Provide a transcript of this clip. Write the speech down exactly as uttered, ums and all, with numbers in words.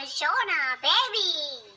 with Showna Baby.